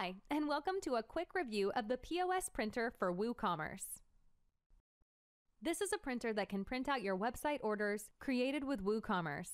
Hi, and welcome to a quick review of the POS printer for WooCommerce. This is a printer that can print out your website orders created with WooCommerce.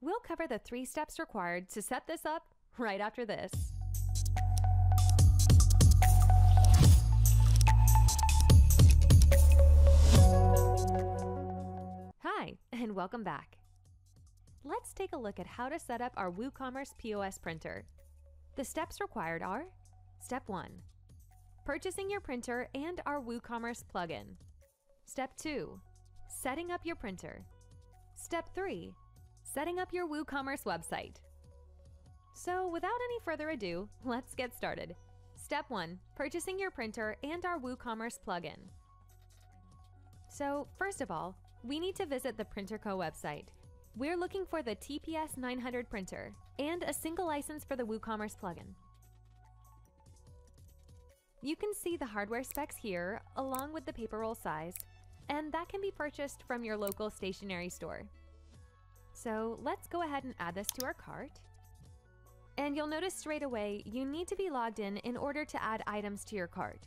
We'll cover the 3 steps required to set this up right after this. Hi, and welcome back. Let's take a look at how to set up our WooCommerce POS printer. The steps required are: Step 1. Purchasing your printer and our WooCommerce plugin. Step 2. Setting up your printer. Step 3. Setting up your WooCommerce website. So without any further ado, let's get started. Step 1. Purchasing your printer and our WooCommerce plugin. So first of all, we need to visit the PrinterCo website. We're looking for the TPS 900 printer and a single license for the WooCommerce plugin. You can see the hardware specs here along with the paper roll size, and that can be purchased from your local stationery store. So let's go ahead and add this to our cart. And you'll notice straight away you need to be logged in order to add items to your cart.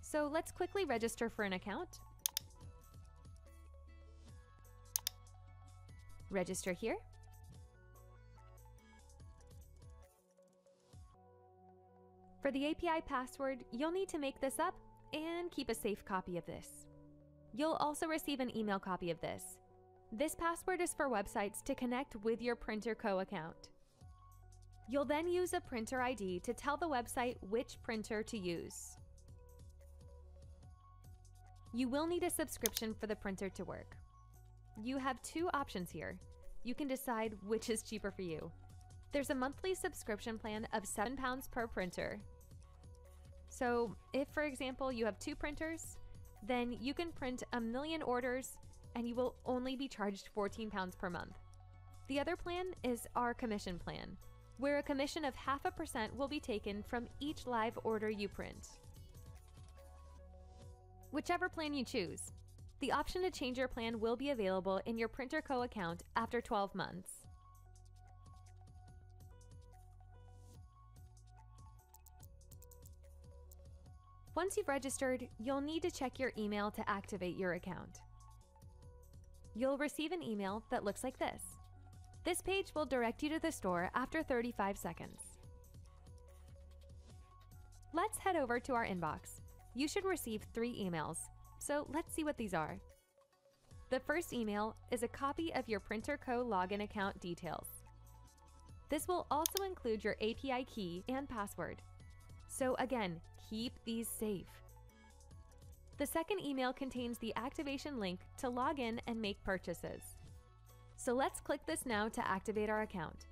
So let's quickly register for an account. Register here. For the API password, you'll need to make this up and keep a safe copy of this. You'll also receive an email copy of this. This password is for websites to connect with your PrinterCo account. You'll then use a printer ID to tell the website which printer to use. You will need a subscription for the printer to work. You have 2 options here. You can decide which is cheaper for you. There's a monthly subscription plan of £7 per printer. So if, for example, you have 2 printers, then you can print a 1,000,000 orders and you will only be charged £14 per month. The other plan is our commission plan, where a commission of 0.5% will be taken from each live order you print. Whichever plan you choose, the option to change your plan will be available in your PrinterCo account after 12 months. Once you've registered, you'll need to check your email to activate your account. You'll receive an email that looks like this. This page will direct you to the store after 35 seconds. Let's head over to our inbox. You should receive 3 emails. So let's see what these are. The first email is a copy of your PrinterCo login account details. This will also include your API key and password. So again, keep these safe. The second email contains the activation link to log in and make purchases. So let's click this now to activate our account.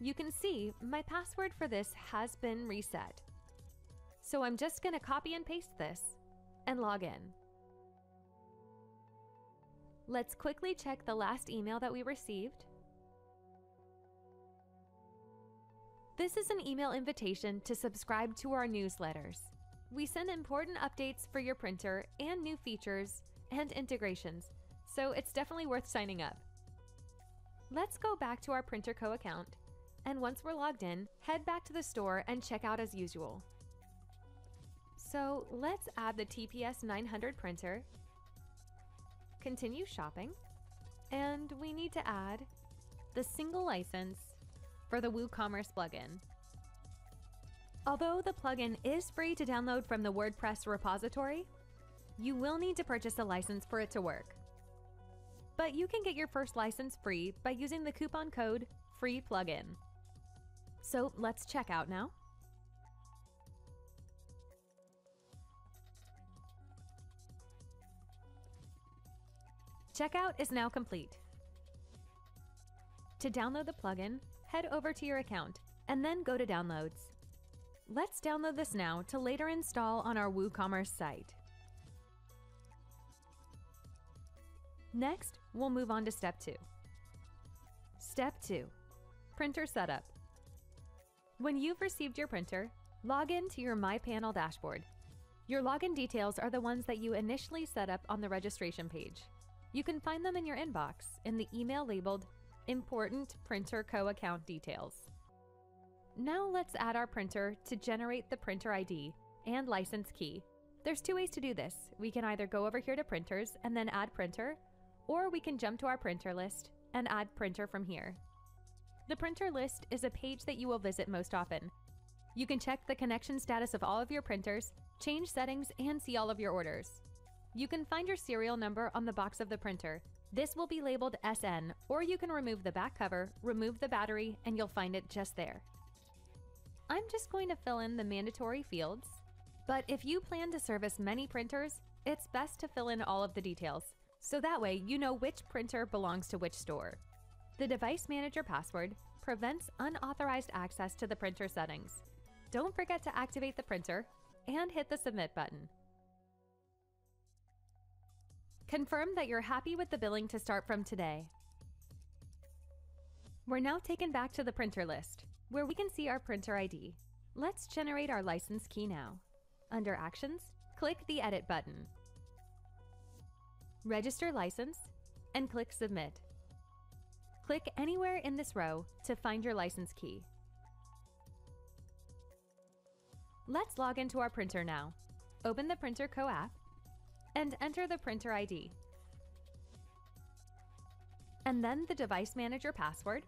You can see my password for this has been reset. So I'm just going to copy and paste this and log in. Let's quickly check the last email that we received. This is an email invitation to subscribe to our newsletters. We send important updates for your printer and new features and integrations, so it's definitely worth signing up. Let's go back to our PrinterCo account, and once we're logged in, head back to the store and check out as usual. So let's add the TPS 900 printer, continue shopping, and we need to add the single license for the WooCommerce plugin. Although the plugin is free to download from the WordPress repository, you will need to purchase a license for it to work. But you can get your first license free by using the coupon code FREEPLUGIN. So let's check out now. Checkout is now complete. To download the plugin, head over to your account and then go to Downloads. Let's download this now to later install on our WooCommerce site. Next, we'll move on to Step 2. Step 2, Printer Setup. When you've received your printer, log in to your MyPanel dashboard. Your login details are the ones that you initially set up on the registration page. You can find them in your inbox in the email labeled Important PrinterCo Account Details. Now let's add our printer to generate the printer ID and license key. There's two ways to do this. We can either go over here to printers and then add printer, or we can jump to our printer list and add printer from here. The printer list is a page that you will visit most often. You can check the connection status of all of your printers, change settings, and see all of your orders. You can find your serial number on the box of the printer. This will be labeled SN, or you can remove the back cover, remove the battery, and you'll find it just there. I'm just going to fill in the mandatory fields, but if you plan to service many printers, it's best to fill in all of the details, so that way you know which printer belongs to which store. The device manager password prevents unauthorized access to the printer settings. Don't forget to activate the printer and hit the submit button. Confirm that you're happy with the billing to start from today. We're now taken back to the printer list, where we can see our printer ID. Let's generate our license key now. Under Actions, click the Edit button. Register License, and click Submit. Click anywhere in this row to find your license key. Let's log into our printer now. Open the PrinterCo app and enter the printer ID, and then the device manager password.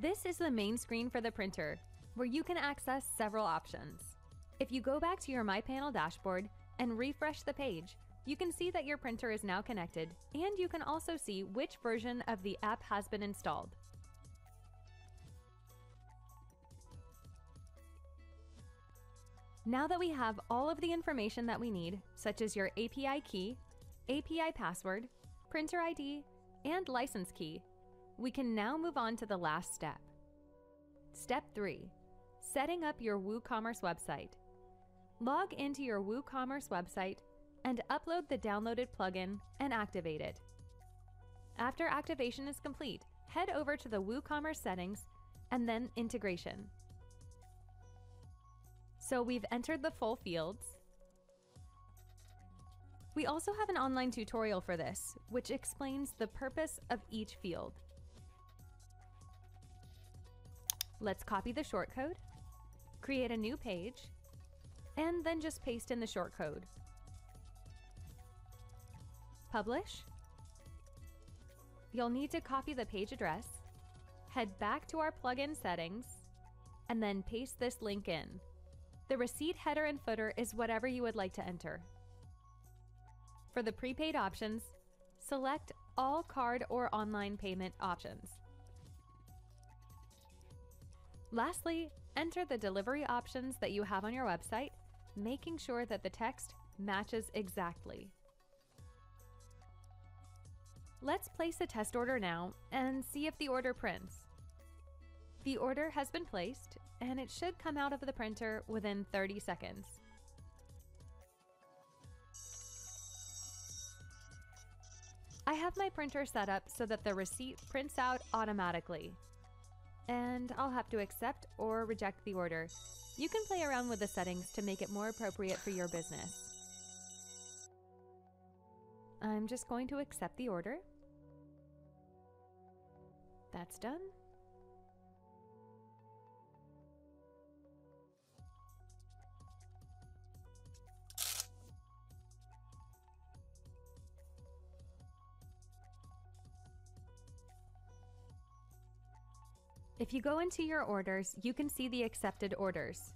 This is the main screen for the printer, where you can access several options. If you go back to your MyPanel dashboard and refresh the page, you can see that your printer is now connected, and you can also see which version of the app has been installed. Now that we have all of the information that we need, such as your API key, API password, printer ID, and license key, we can now move on to the last step. Step 3, setting up your WooCommerce website. Log into your WooCommerce website and upload the downloaded plugin and activate it. After activation is complete, head over to the WooCommerce settings and then integration. So we've entered the full fields. We also have an online tutorial for this, which explains the purpose of each field. Let's copy the shortcode, create a new page, and then just paste in the shortcode. Publish. You'll need to copy the page address, head back to our plugin settings, and then paste this link in. The receipt header and footer is whatever you would like to enter. For the prepaid options, select all card or online payment options. Lastly, enter the delivery options that you have on your website, making sure that the text matches exactly. Let's place a test order now and see if the order prints. The order has been placed, and it should come out of the printer within 30 seconds. I have my printer set up so that the receipt prints out automatically, and I'll have to accept or reject the order. You can play around with the settings to make it more appropriate for your business. I'm just going to accept the order. That's done. If you go into your orders, you can see the accepted orders.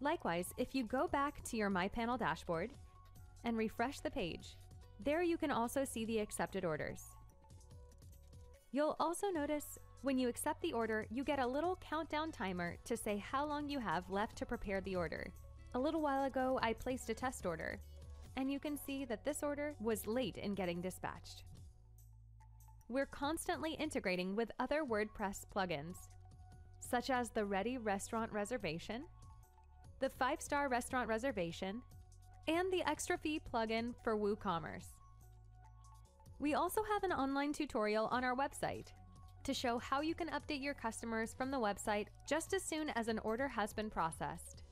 Likewise, if you go back to your MyPanel dashboard and refresh the page, there you can also see the accepted orders. You'll also notice when you accept the order, you get a little countdown timer to say how long you have left to prepare the order. A little while ago, I placed a test order, and you can see that this order was late in getting dispatched. We're constantly integrating with other WordPress plugins, such as the Ready Restaurant Reservation, the 5-Star Restaurant Reservation, and the Extra Fee plugin for WooCommerce. We also have an online tutorial on our website to show how you can update your customers from the website just as soon as an order has been processed.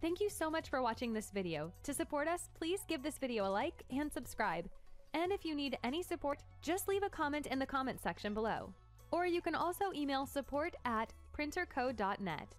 Thank you so much for watching this video. To support us, please give this video a like and subscribe. And if you need any support, just leave a comment in the comment section below. Or you can also email support@printerco.net.